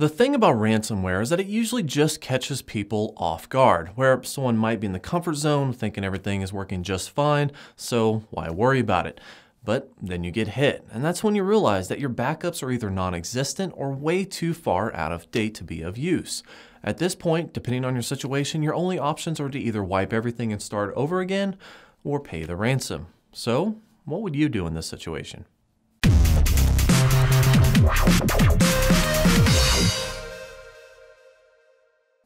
The thing about ransomware is that it usually just catches people off guard, where someone might be in the comfort zone thinking everything is working just fine, so why worry about it? But then you get hit, and that's when you realize that your backups are either non-existent or way too far out of date to be of use. At this point, depending on your situation, your only options are to either wipe everything and start over again or pay the ransom. So, what would you do in this situation?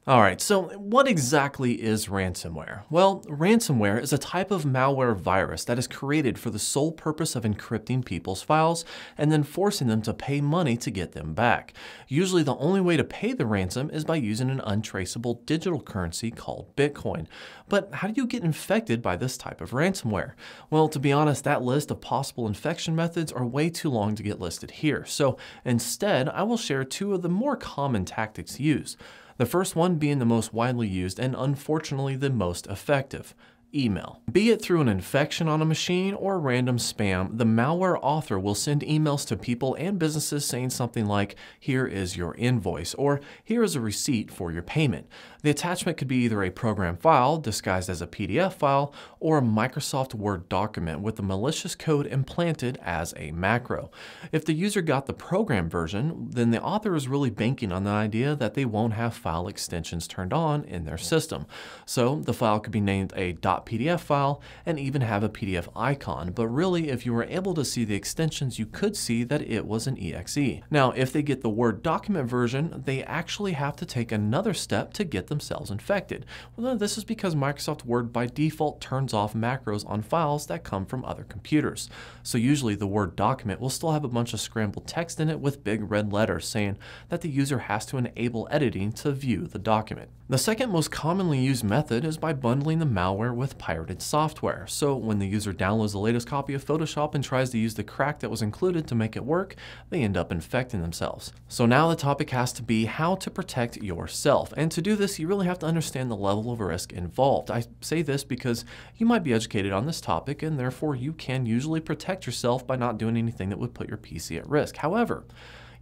All right, so what exactly is ransomware? Well, ransomware is a type of malware virus that is created for the sole purpose of encrypting people's files and then forcing them to pay money to get them back. Usually the only way to pay the ransom is by using an untraceable digital currency called Bitcoin. But how do you get infected by this type of ransomware? Well, to be honest, that list of possible infection methods are way too long to get listed here. So instead, I will share two of the more common tactics used. The first one being the most widely used and unfortunately the most effective. Email. Be it through an infection on a machine or random spam, the malware author will send emails to people and businesses saying something like, "Here is your invoice," or "Here is a receipt for your payment." The attachment could be either a program file disguised as a PDF file or a Microsoft Word document with the malicious code implanted as a macro. If the user got the program version, then the author is really banking on the idea that they won't have file extensions turned on in their system. So the file could be named a .pdf file and even have a PDF icon, but really if you were able to see the extensions you could see that it was an EXE. Now if they get the Word document version, they actually have to take another step to get themselves infected. Well, this is because Microsoft Word by default turns off macros on files that come from other computers. So usually the Word document will still have a bunch of scrambled text in it with big red letters saying that the user has to enable editing to view the document. The second most commonly used method is by bundling the malware with pirated software. So when the user downloads the latest copy of Photoshop and tries to use the crack that was included to make it work, they end up infecting themselves. So now the topic has to be how to protect yourself. And to do this, you really have to understand the level of risk involved. I say this because you might be educated on this topic and therefore you can usually protect yourself by not doing anything that would put your PC at risk. However,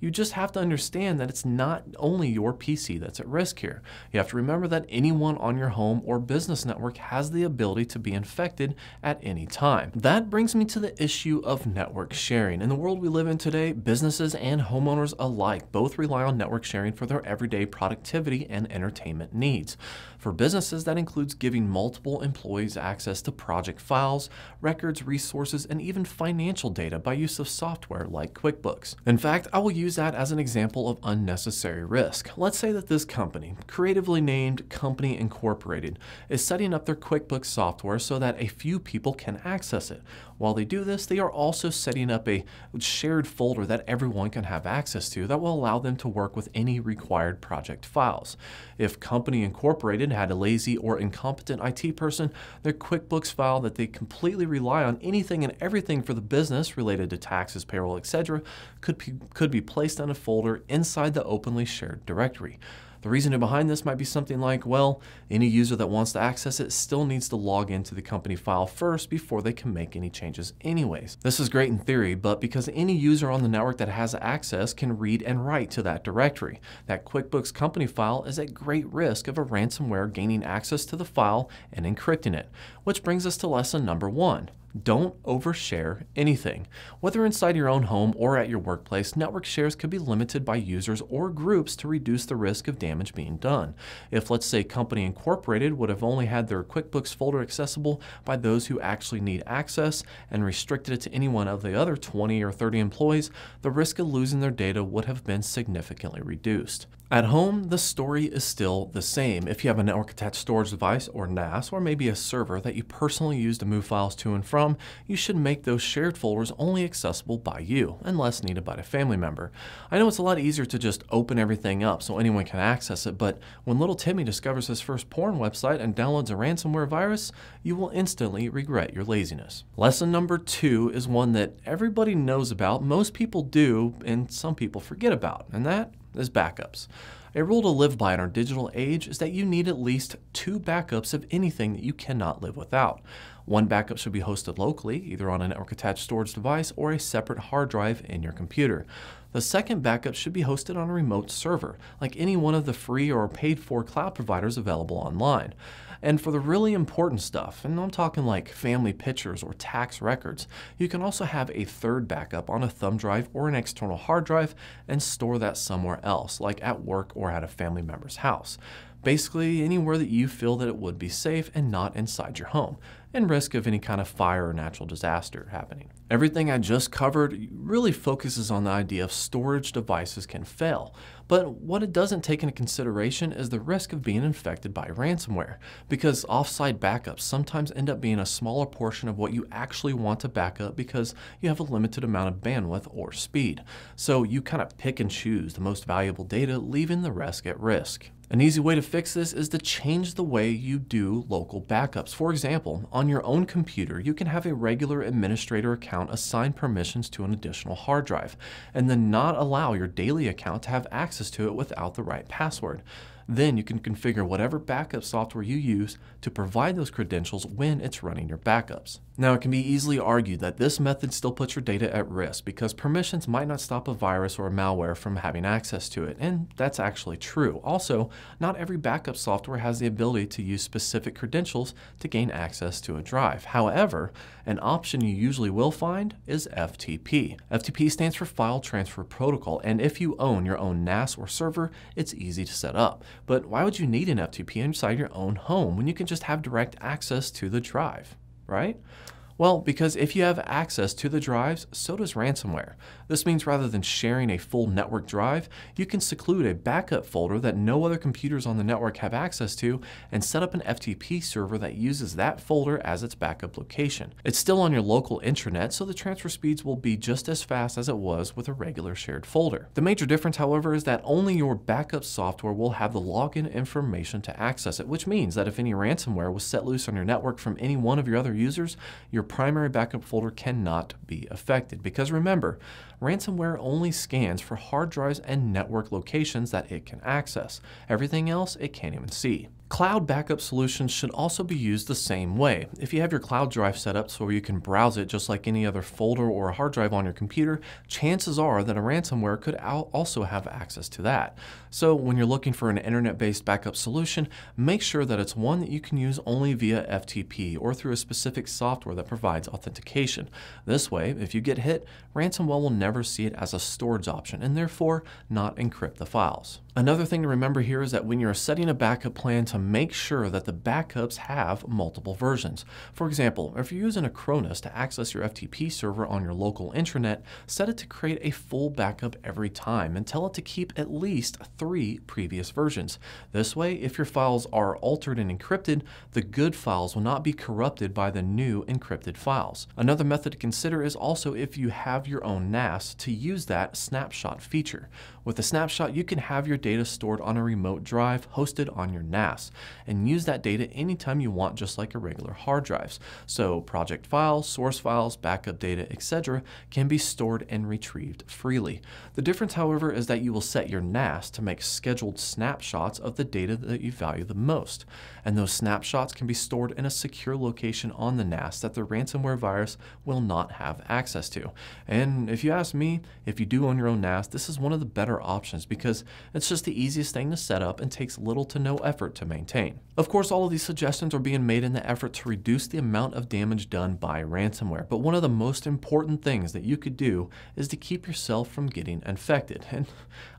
you just have to understand that it's not only your PC that's at risk here. You have to remember that anyone on your home or business network has the ability to be infected at any time. That brings me to the issue of network sharing. In the world we live in today, businesses and homeowners alike both rely on network sharing for their everyday productivity and entertainment needs. For businesses, that includes giving multiple employees access to project files, records, resources, and even financial data by use of software like QuickBooks. In fact, I will use that as an example of unnecessary risk. Let's say that this company, creatively named Company Incorporated, is setting up their QuickBooks software so that a few people can access it. While they do this, they are also setting up a shared folder that everyone can have access to that will allow them to work with any required project files. If Company Incorporated had a lazy or incompetent IT person, their QuickBooks file that they completely rely on anything and everything for the business related to taxes, payroll, etc., could be placed on a folder inside the openly shared directory. The reasoning behind this might be something like, well, any user that wants to access it still needs to log into the company file first before they can make any changes anyways. This is great in theory, but because any user on the network that has access can read and write to that directory, that QuickBooks company file is at great risk of a ransomware gaining access to the file and encrypting it. Which brings us to lesson number one. Don't overshare anything. Whether inside your own home or at your workplace, network shares could be limited by users or groups to reduce the risk of damage being done. If, let's say, Company Incorporated would have only had their QuickBooks folder accessible by those who actually need access and restricted it to any one of the other 20 or 30 employees, the risk of losing their data would have been significantly reduced. At home, the story is still the same. If you have a network attached storage device or NAS, or maybe a server that you personally use to move files to and from, you should make those shared folders only accessible by you, unless needed by a family member. I know it's a lot easier to just open everything up so anyone can access it, but when little Timmy discovers his first porn website and downloads a ransomware virus, you will instantly regret your laziness. Lesson number two is one that everybody knows about, most people do, and some people forget about, and that is backups. A rule to live by in our digital age is that you need at least 2 backups of anything that you cannot live without. One backup should be hosted locally, either on a network-attached storage device or a separate hard drive in your computer. The second backup should be hosted on a remote server, like any one of the free or paid-for cloud providers available online. And for the really important stuff, and I'm talking like family pictures or tax records, you can also have a third backup on a thumb drive or an external hard drive and store that somewhere else, like at work or at a family member's house. Basically, anywhere that you feel that it would be safe and not inside your home, and risk of any kind of fire or natural disaster happening. Everything I just covered really focuses on the idea of storage devices can fail, but what it doesn't take into consideration is the risk of being infected by ransomware, because offsite backups sometimes end up being a smaller portion of what you actually want to back up because you have a limited amount of bandwidth or speed. So you kind of pick and choose the most valuable data, leaving the rest at risk. An easy way to fix this is to change the way you do local backups. For example, on your own computer, you can have a regular administrator account assign permissions to an additional hard drive, and then not allow your daily account to have access to it without the right password. Then you can configure whatever backup software you use to provide those credentials when it's running your backups. Now, it can be easily argued that this method still puts your data at risk because permissions might not stop a virus or a malware from having access to it, and that's actually true. Also, not every backup software has the ability to use specific credentials to gain access to a drive. However, an option you usually will find is FTP. FTP stands for File Transfer Protocol, and if you own your own NAS or server, it's easy to set up. But why would you need an FTP inside your own home when you can just have direct access to the drive? Right? Well, because if you have access to the drives, so does ransomware. This means rather than sharing a full network drive, you can seclude a backup folder that no other computers on the network have access to and set up an FTP server that uses that folder as its backup location. It's still on your local intranet, so the transfer speeds will be just as fast as it was with a regular shared folder. The major difference, however, is that only your backup software will have the login information to access it, which means that if any ransomware was set loose on your network from any one of your other users, your primary backup folder cannot be affected, because remember, ransomware only scans for hard drives and network locations that it can access. Everything else it can't even see. Cloud backup solutions should also be used the same way. If you have your cloud drive set up so you can browse it just like any other folder or hard drive on your computer, chances are that a ransomware could also have access to that. So when you're looking for an internet-based backup solution, make sure that it's one that you can use only via FTP or through a specific software that provides authentication. This way, if you get hit, ransomware will never see it as a storage option and therefore not encrypt the files. Another thing to remember here is that when you're setting a backup plan, to make sure that the backups have multiple versions. For example, if you're using Acronis to access your FTP server on your local intranet, set it to create a full backup every time and tell it to keep at least 3 previous versions. This way, if your files are altered and encrypted, the good files will not be corrupted by the new encrypted files. Another method to consider is also if you have your own NAS to use that snapshot feature. With a snapshot, you can have your data stored on a remote drive hosted on your NAS and use that data anytime you want, just like a regular hard drive. So project files, source files, backup data, etc. can be stored and retrieved freely. The difference, however, is that you will set your NAS to make scheduled snapshots of the data that you value the most. And those snapshots can be stored in a secure location on the NAS that the ransomware virus will not have access to. And if you ask me, if you do own your own NAS, this is one of the better options because it's just the easiest thing to set up and takes little to no effort to maintain. Of course, all of these suggestions are being made in the effort to reduce the amount of damage done by ransomware, but one of the most important things that you could do is to keep yourself from getting infected. And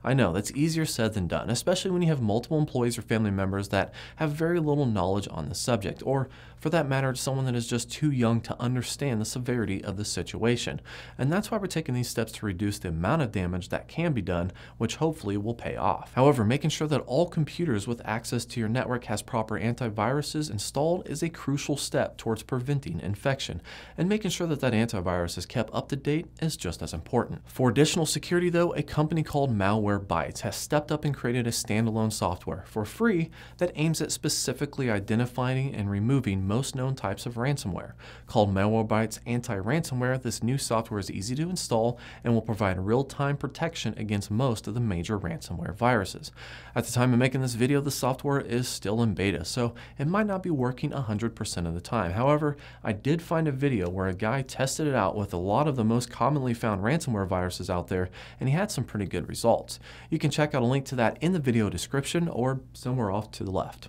I know that's easier said than done, especially when you have multiple employees or family members that have very little knowledge on the subject, or for that matter, someone that is just too young to understand the severity of the situation. And that's why we're taking these steps to reduce the amount of damage that can be done, which hopefully will pay off. However, making sure that all computers with access to your network has proper antiviruses installed is a crucial step towards preventing infection, and making sure that that antivirus is kept up to date is just as important. For additional security though, a company called Malwarebytes has stepped up and created a standalone software for free that aims at specifically identifying and removing most known types of ransomware. Called Malwarebytes Anti-Ransomware, this new software is easy to install and will provide real-time protection against most of the major ransomware viruses. At the time of making this video, the software is still in beta, so it might not be working 100% of the time. However, I did find a video where a guy tested it out with a lot of the most commonly found ransomware viruses out there, and he had some pretty good results. You can check out a link to that in the video description or somewhere off to the left.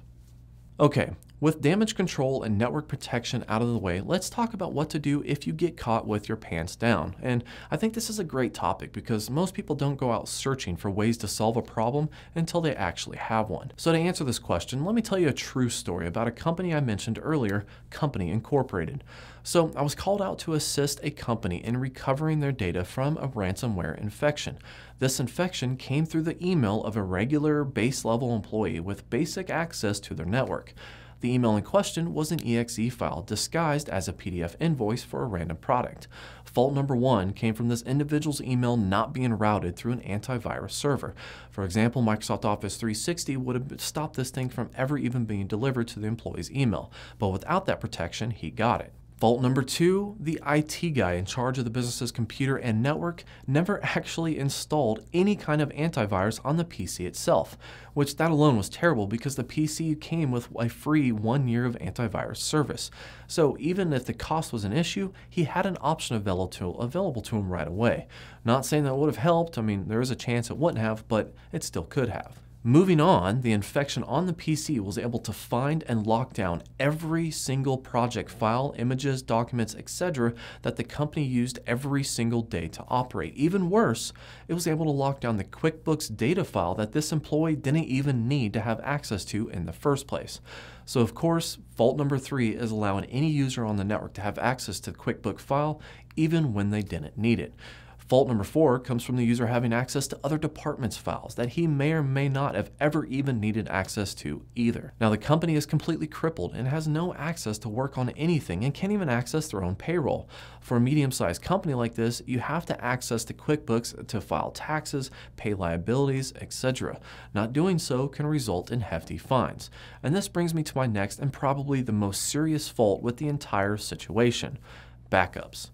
Okay, with damage control and network protection out of the way, let's talk about what to do if you get caught with your pants down. And I think this is a great topic because most people don't go out searching for ways to solve a problem until they actually have one. So to answer this question, let me tell you a true story about a company I mentioned earlier, Company Incorporated. So I was called out to assist a company in recovering their data from a ransomware infection. This infection came through the email of a regular base level employee with basic access to their network. The email in question was an EXE file disguised as a PDF invoice for a random product. Fault number one came from this individual's email not being routed through an antivirus server. For example, Microsoft Office 365 would have stopped this thing from ever even being delivered to the employee's email, but without that protection, he got it. Fault number two, the IT guy in charge of the business's computer and network never actually installed any kind of antivirus on the PC itself, which that alone was terrible because the PC came with a free 1 year of antivirus service. So even if the cost was an issue, he had an option available to him right away. Not saying that would have helped, I mean, there is a chance it wouldn't have, but it still could have. Moving on, the infection on the PC was able to find and lock down every single project file, images, documents, etc. that the company used every single day to operate. Even worse, it was able to lock down the QuickBooks data file that this employee didn't even need to have access to in the first place. So of course, fault number three is allowing any user on the network to have access to the QuickBooks file even when they didn't need it. Fault number four comes from the user having access to other departments' files that he may or may not have ever even needed access to either. Now the company is completely crippled and has no access to work on anything and can't even access their own payroll. For a medium-sized company like this, you have to access the QuickBooks to file taxes, pay liabilities, etc. Not doing so can result in hefty fines. And this brings me to my next and probably the most serious fault with the entire situation, backups.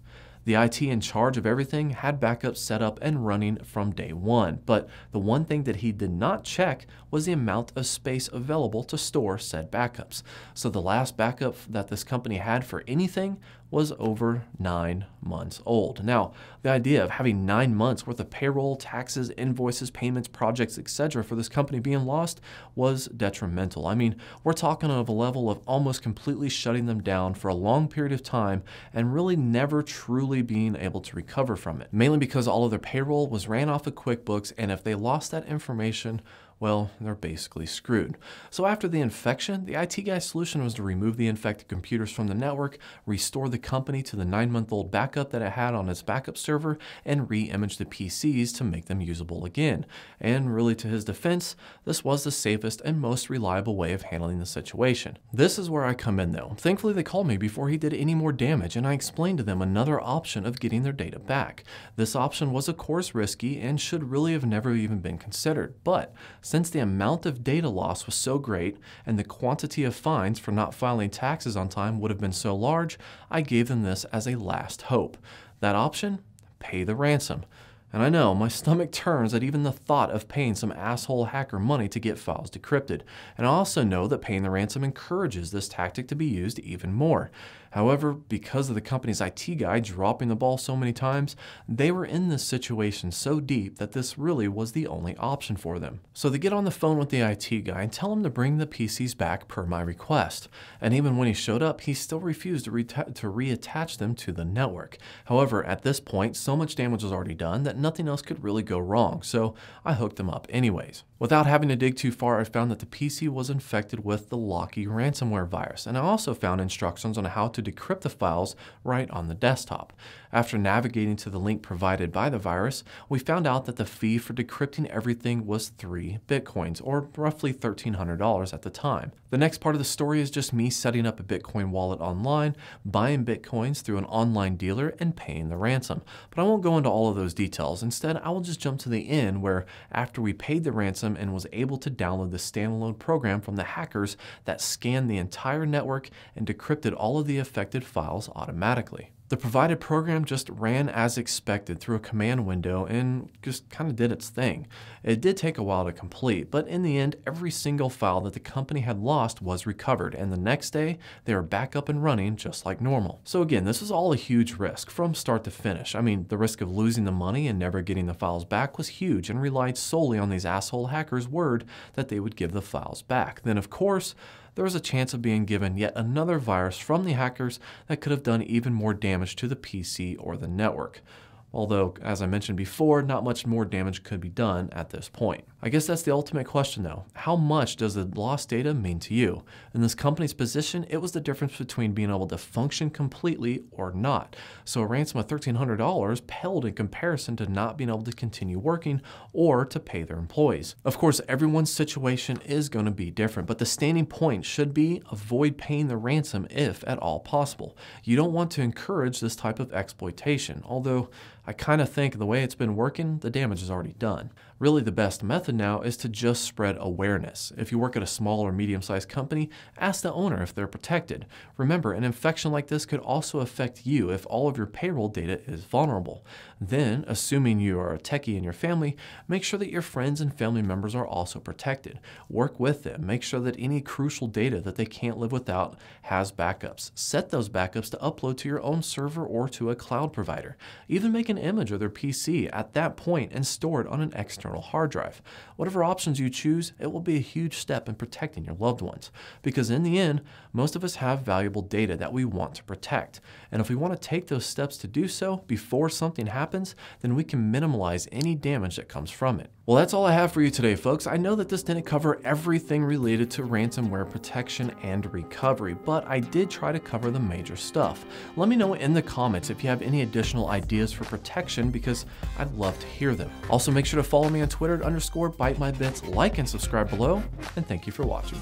The IT in charge of everything had backups set up and running from day one, but the one thing that he did not check was the amount of space available to store said backups. So the last backup that this company had for anything was over 9 months old. Now, the idea of having 9 months worth of payroll, taxes, invoices, payments, projects, etc. for this company being lost was detrimental. I mean, we're talking of a level of almost completely shutting them down for a long period of time and really never truly being able to recover from it, mainly because all of their payroll was ran off of QuickBooks, and if they lost that information, well, they're basically screwed. So after the infection, the IT guy's solution was to remove the infected computers from the network, restore the company to the 9-month-old backup that it had on its backup server, and re-image the PCs to make them usable again. And really, to his defense, this was the safest and most reliable way of handling the situation. This is where I come in though. Thankfully, they called me before he did any more damage, and I explained to them another option of getting their data back. This option was of course risky and should really have never even been considered, but since the amount of data loss was so great and the quantity of fines for not filing taxes on time would have been so large, I gave them this as a last hope. That option? Pay the ransom. And I know, my stomach turns at even the thought of paying some asshole hacker money to get files decrypted. And I also know that paying the ransom encourages this tactic to be used even more. However, because of the company's IT guy dropping the ball so many times, they were in this situation so deep that this really was the only option for them. So they get on the phone with the IT guy and tell him to bring the PCs back per my request. And even when he showed up, he still refused to reattach them to the network. However, at this point, so much damage was already done that nothing else could really go wrong, so I hooked them up anyways. Without having to dig too far, I found that the PC was infected with the Locky ransomware virus, and I also found instructions on how to decrypt the files right on the desktop. After navigating to the link provided by the virus, we found out that the fee for decrypting everything was 3 bitcoins, or roughly $1,300 at the time. The next part of the story is just me setting up a Bitcoin wallet online, buying Bitcoins through an online dealer, and paying the ransom. But I won't go into all of those details. Instead, I will just jump to the end where, after we paid the ransom and was able to download the standalone program from the hackers that scanned the entire network and decrypted all of the affected files automatically. The provided program just ran as expected through a command window and just kind of did its thing. It did take a while to complete, but in the end, every single file that the company had lost was recovered, and the next day, they were back up and running just like normal. So again, this was all a huge risk from start to finish. I mean, the risk of losing the money and never getting the files back was huge and relied solely on these asshole hackers' word that they would give the files back. Then of course, there was a chance of being given yet another virus from the hackers that could have done even more damage to the PC or the network. Although, as I mentioned before, not much more damage could be done at this point. I guess that's the ultimate question though. How much does the lost data mean to you? In this company's position, it was the difference between being able to function completely or not. So a ransom of $1,300 paled in comparison to not being able to continue working or to pay their employees. Of course, everyone's situation is going to be different, but the standing point should be avoid paying the ransom if at all possible. You don't want to encourage this type of exploitation, although I kind of think the way it's been working, the damage is already done. Really, the best method now is to just spread awareness. If you work at a small or medium-sized company, ask the owner if they're protected. Remember, an infection like this could also affect you if all of your payroll data is vulnerable. Then, assuming you are a techie in your family, make sure that your friends and family members are also protected. Work with them. Make sure that any crucial data that they can't live without has backups. Set those backups to upload to your own server or to a cloud provider. Even make an image of their PC at that point and store it on an external hard drive. Whatever options you choose, it will be a huge step in protecting your loved ones, because in the end, most of us have valuable data that we want to protect. And if we want to take those steps to do so before something happens, then we can minimize any damage that comes from it. Well, that's all I have for you today, folks. I know that this didn't cover everything related to ransomware protection and recovery, but I did try to cover the major stuff. Let me know in the comments if you have any additional ideas for protection, because I'd love to hear them. Also, make sure to follow me on Twitter at @ByteMyBits, like and subscribe below, and thank you for watching.